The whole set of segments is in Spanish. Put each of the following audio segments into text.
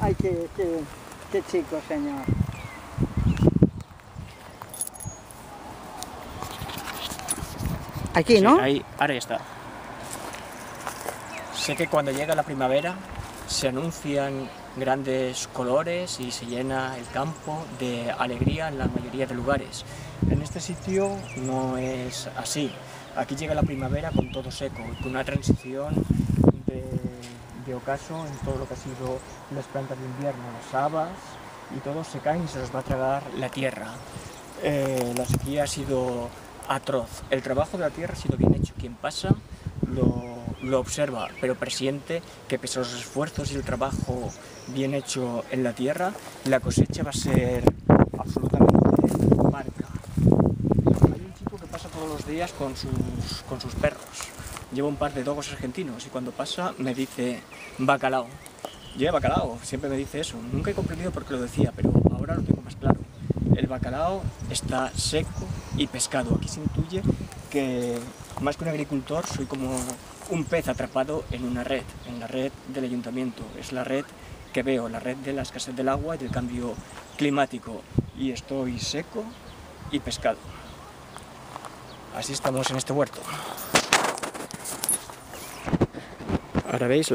Ay, qué chico, señor. Aquí, ¿no? Sí, ahí, ahora ya está. Sé que cuando llega la primavera se anuncian grandes colores y se llena el campo de alegría en la mayoría de lugares. En este sitio no es así. Aquí llega la primavera con todo seco, con una transición de ocaso en todo lo que ha sido las plantas de invierno, las habas, y todo se cae y se los va a tragar la tierra. La sequía ha sido atroz. El trabajo de la tierra ha sido bien hecho. Quien pasa lo observa, pero presiente que pese a los esfuerzos y el trabajo bien hecho en la tierra, la cosecha va a ser absolutamente marca. Hay un chico que pasa todos los días con sus perros. Lleva un par de dogos argentinos y cuando pasa me dice bacalao. Yo bacalao, siempre me dice eso. Nunca he comprendido por qué lo decía, pero ahora lo tengo más claro. El bacalao está seco y pescado. Aquí se intuye que más que un agricultor soy como un pez atrapado en una red, en la red del ayuntamiento. Es la red que veo, la red de la escasez del agua y del cambio climático. Y estoy seco y pescado. Así estamos en este huerto. Ahora veis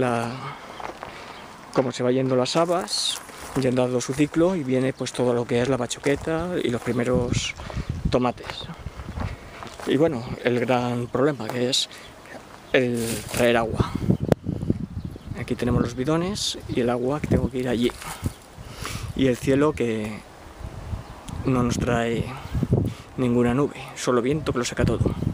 cómo se va yendo las habas, ya han dado su ciclo y viene pues todo lo que es la bachoqueta y los primeros tomates. Y bueno, el gran problema que es el traer agua. Aquí tenemos los bidones y el agua que tengo que ir allí. Y el cielo que no nos trae ninguna nube, solo viento que lo saca todo.